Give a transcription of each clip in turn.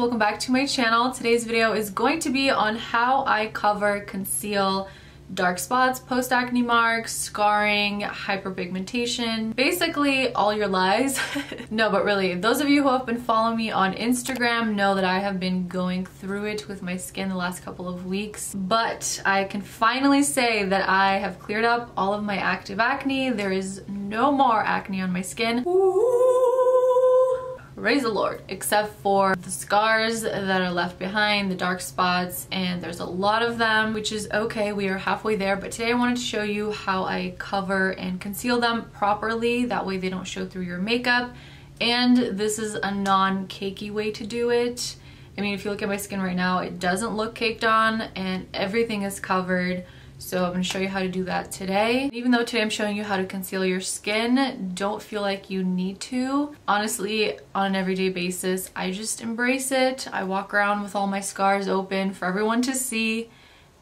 welcome back to my channel. Today's video is going to be on how I cover, conceal dark spots, post acne marks, scarring, hyperpigmentation, basically all your lies. No, but really, those of you who have been following me on Instagram know that I have been going through it with my skin the last couple of weeks, but I can finally say that I have cleared up all of my active acne. There is no more acne on my skin. Ooh. Praise the Lord, except for the scars that are left behind, the dark spots, and there's a lot of them, which is okay. We are halfway there, but today I wanted to show you how I cover and conceal them properly, that way they don't show through your makeup. And this is a non-cakey way to do it. I mean, if you look at my skin right now, it doesn't look caked on and everything is covered. So I'm going to show you how to do that today. Even though today I'm showing you how to conceal your skin, don't feel like you need to. Honestly, on an everyday basis, I just embrace it. I walk around with all my scars open for everyone to see,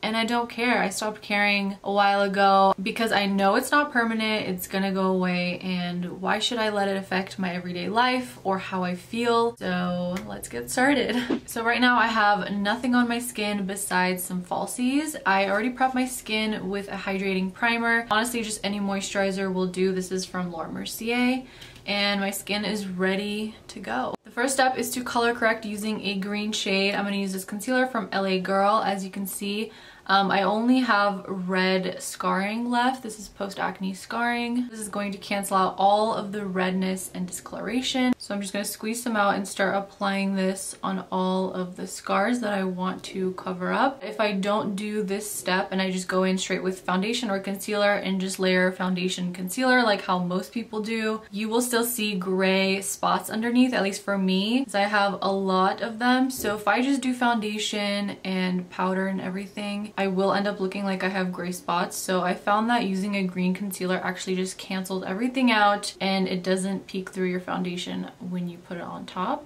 and I don't care. I stopped caring a while ago because I know it's not permanent, it's going to go away, and why should I let it affect my everyday life or how I feel? So let's get started. So right now I have nothing on my skin besides some falsies. I already prepped my skin with a hydrating primer. Honestly, just any moisturizer will do. This is from Laura Mercier, and my skin is ready to go. The first step is to color correct using a green shade. I'm going to use this concealer from LA Girl. As you can see, I only have red scarring left. This is post-acne scarring. This is going to cancel out all of the redness and discoloration. So I'm just going to squeeze some out and start applying this on all of the scars that I want to cover up. If I don't do this step and I just go in straight with foundation or concealer and just layer foundation concealer like how most people do, you will still see gray spots underneath, at least for me, because I have a lot of them. So if I just do foundation and powder and everything, I will end up looking like I have gray spots. So I found that using a green concealer actually just canceled everything out and it doesn't peek through your foundation when you put it on top.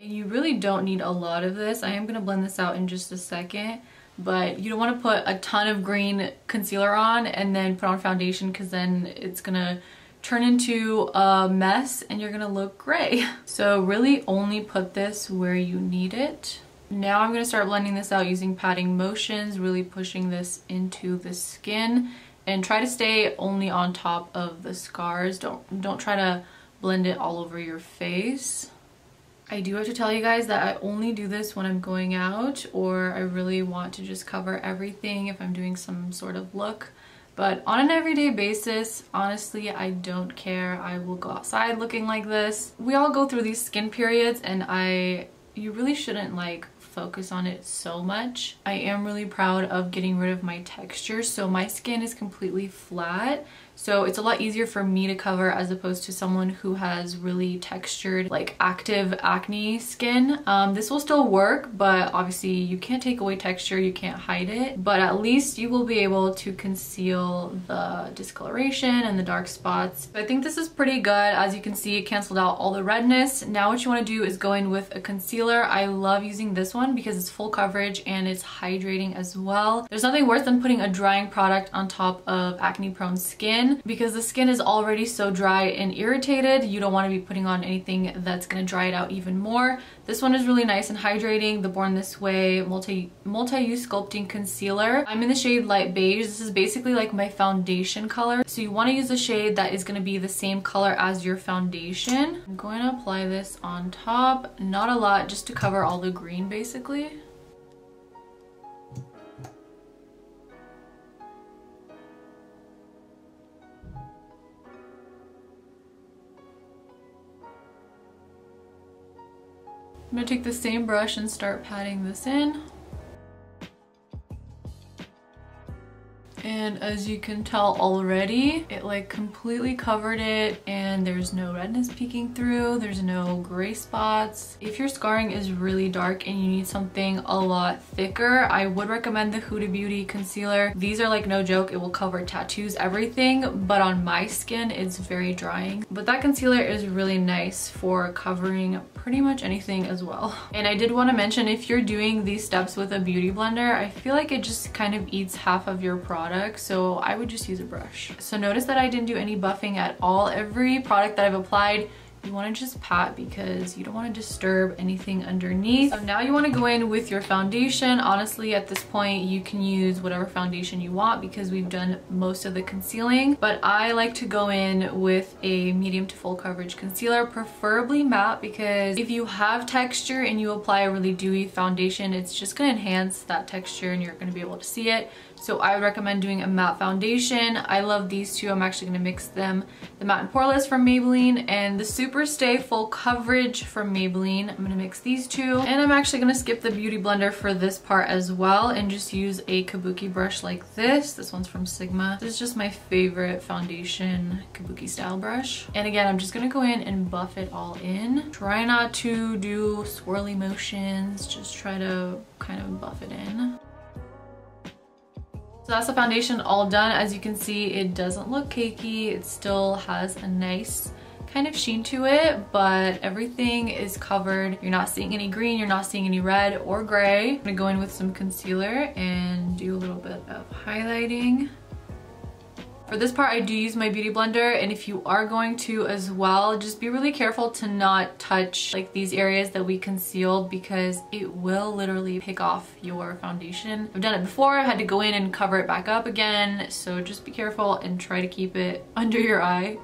And you really don't need a lot of this. I am going to blend this out in just a second, but you don't want to put a ton of green concealer on and then put on foundation, because then it's going to turn into a mess and you're going to look gray. So really only put this where you need it. Now I'm going to start blending this out using patting motions, really pushing this into the skin, and try to stay only on top of the scars. Don't try to blend it all over your face. I do have to tell you guys that I only do this when I'm going out or I really want to just cover everything if I'm doing some sort of look. But on an everyday basis, honestly, I don't care. I will go outside looking like this. We all go through these skin periods, and you really shouldn't focus on it so much. I am really proud of getting rid of my texture, so my skin is completely flat, so it's a lot easier for me to cover as opposed to someone who has really textured, like active acne skin. This will still work, but obviously you can't take away texture, you can't hide it, but at least you will be able to conceal the discoloration and the dark spots. But I think this is pretty good. As you can see, it canceled out all the redness. Now what you want to do is go in with a concealer. I love using this one because it's full coverage and it's hydrating as well. There's nothing worse than putting a drying product on top of acne prone skin, because the skin is already so dry and irritated. You don't want to be putting on anything that's going to dry it out even more. This one is really nice and hydrating, the Born This Way multi-use sculpting concealer. I'm in the shade light beige. This is basically like my foundation color, so you want to use a shade that is going to be the same color as your foundation. I'm going to apply this on top, not a lot, just to cover all the green base. I'm going to take the same brush and start patting this in. And as you can tell already, it completely covered it, and there's no redness peeking through, there's no gray spots. If your scarring is really dark and you need something a lot thicker, I would recommend the Huda Beauty concealer. These are no joke, it will cover tattoos, everything, but on my skin it's very drying. But that concealer is really nice for covering pretty much anything as well. And I did want to mention, if you're doing these steps with a beauty blender, I feel like it just kind of eats half of your product. So I would just use a brush. So notice that I didn't do any buffing at all. Every product that I've applied You want to just pat because you don't want to disturb anything underneath. So now you want to go in with your foundation. Honestly, at this point, you can use whatever foundation you want because we've done most of the concealing. But I like to go in with a medium to full coverage concealer, preferably matte, because if you have texture and you apply a really dewy foundation, it's just going to enhance that texture and you're going to be able to see it. So I would recommend doing a matte foundation. I love these two. I'm actually going to mix them. The Matte and Poreless from Maybelline and the Super Stay Full Coverage from Maybelline. I'm going to mix these two. And I'm actually going to skip the Beauty Blender for this part as well and just use a kabuki brush like this. This one's from Sigma. This is just my favorite foundation kabuki style brush. And again, I'm just going to go in and buff it all in. Try not to do swirly motions. Just try to kind of buff it in. So that's the foundation all done. As you can see, it doesn't look cakey. It still has a nice kind of sheen to it, but everything is covered. You're not seeing any green, you're not seeing any red or gray. I'm gonna go in with some concealer and do a little bit of highlighting. For this part, I do use my Beauty Blender, and if you are going to as well, just be really careful to not touch like these areas that we concealed because it will literally pick off your foundation. I've done it before, I had to go in and cover it back up again, so just be careful and try to keep it under your eye.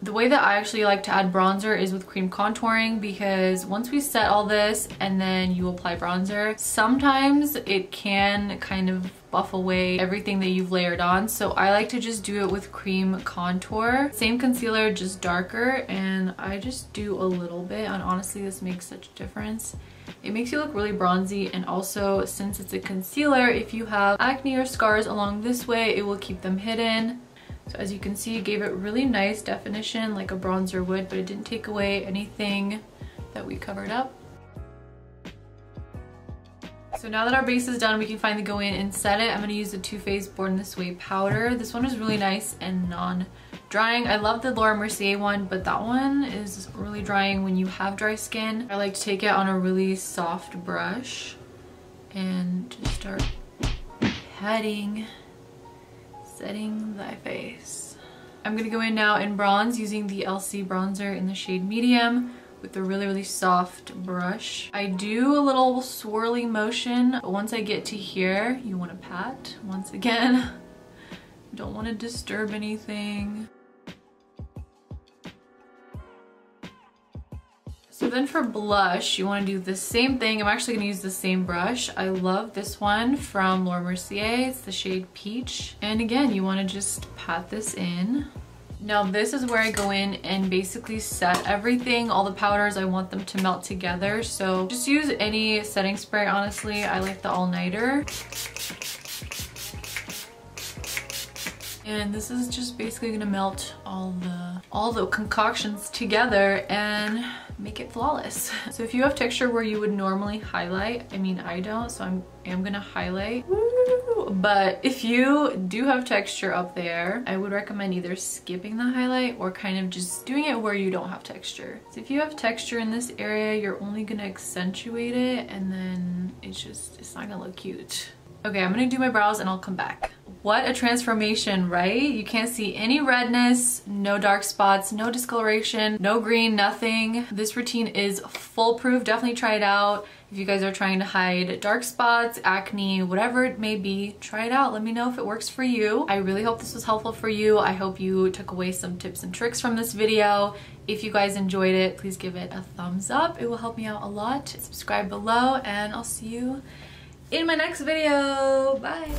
The way that I actually like to add bronzer is with cream contouring because once we set all this and then you apply bronzer, sometimes it can kind of buff away everything that you've layered on, so I like to just do it with cream contour, same concealer, just darker, and I just do a little bit, and honestly this makes such a difference. It makes you look really bronzy, and also since it's a concealer, if you have acne or scars along this way, it will keep them hidden. So as you can see, it gave it really nice definition like a bronzer would, but it didn't take away anything that we covered up. So now that our base is done, we can finally go in and set it. I'm going to use the Too Faced Born This Way powder. This one is really nice and non-drying. I love the Laura Mercier one, but that one is really drying when you have dry skin. I like to take it on a really soft brush and just start setting the face. I'm going to go in now and bronze using the LC bronzer in the shade medium, with a really soft brush. I do a little swirly motion, but once I get to here, you want to pat once again. Don't want to disturb anything. So then for blush, you want to do the same thing. I'm actually going to use the same brush. I love this one from Laura Mercier. It's the shade Peach. And again, you want to just pat this in. Now this is where I go in and basically set everything, all the powders, I want them to melt together. So just use any setting spray, honestly. I like the all-nighter. And this is just basically gonna melt all the concoctions together and make it flawless. So if you have texture where you would normally highlight, I mean I don't, so I'm gonna highlight. But if you do have texture up there, I would recommend either skipping the highlight or kind of just doing it where you don't have texture. So if you have texture in this area, you're only gonna accentuate it, and then it's not gonna look cute. Okay, I'm gonna do my brows and I'll come back. What a transformation, right? You can't see any redness, no dark spots, no discoloration, no green, nothing. This routine is foolproof. Definitely try it out. If you guys are trying to hide dark spots, acne, whatever it may be, try it out. Let me know if it works for you. I really hope this was helpful for you. I hope you took away some tips and tricks from this video. If you guys enjoyed it, please give it a thumbs up. It will help me out a lot. Subscribe below, and I'll see you in my next video. Bye.